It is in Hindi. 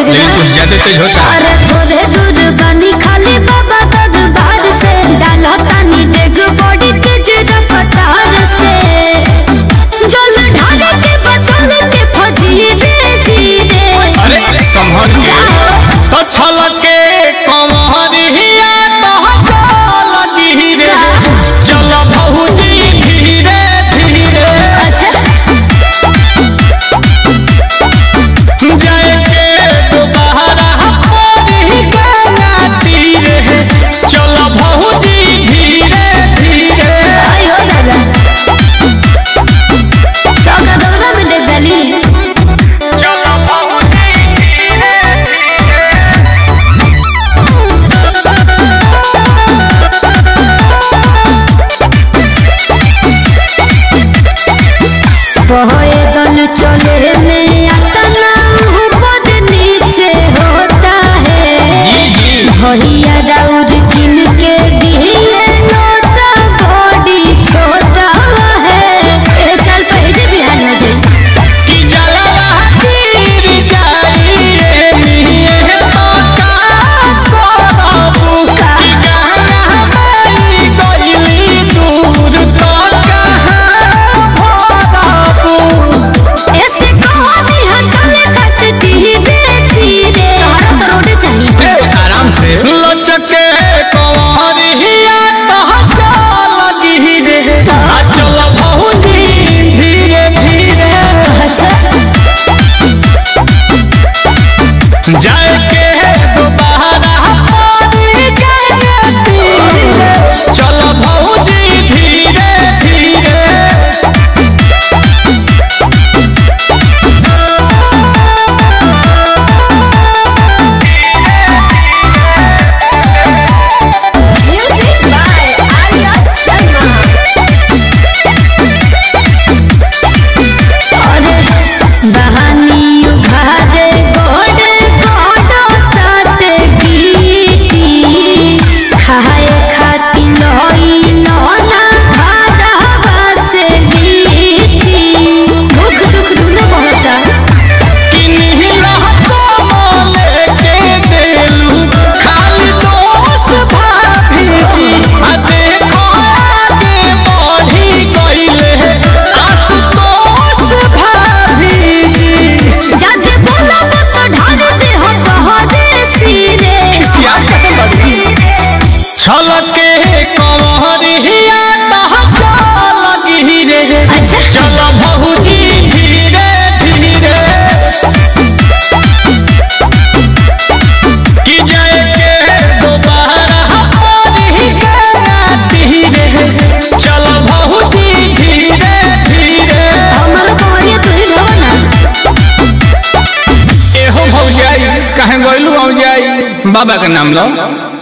लेकिन कुछ ज्यादा तेज होता है। अरे थोड़े दूध पानी खाली बाबा दूध बाहर से डाला पानी डेग बॉडी तेज रफ्तार से जल ढाले के बचल के फजी रे जी रे। अरे संभल के सचल के कमहरिया तहका लगी रे चल भौजी धीरे धीरे। अच्छा बहोए दल चले में आता ना पद नीचे होता है भैया राउर किन के दिए लोटा बॉडी छोटा है। ए साल पहले बिहान हो जाए कि जलाला तीर जाई रे मिहे तो का कोबू का गाना बई गजली दूर तो बाबा का नाम लो।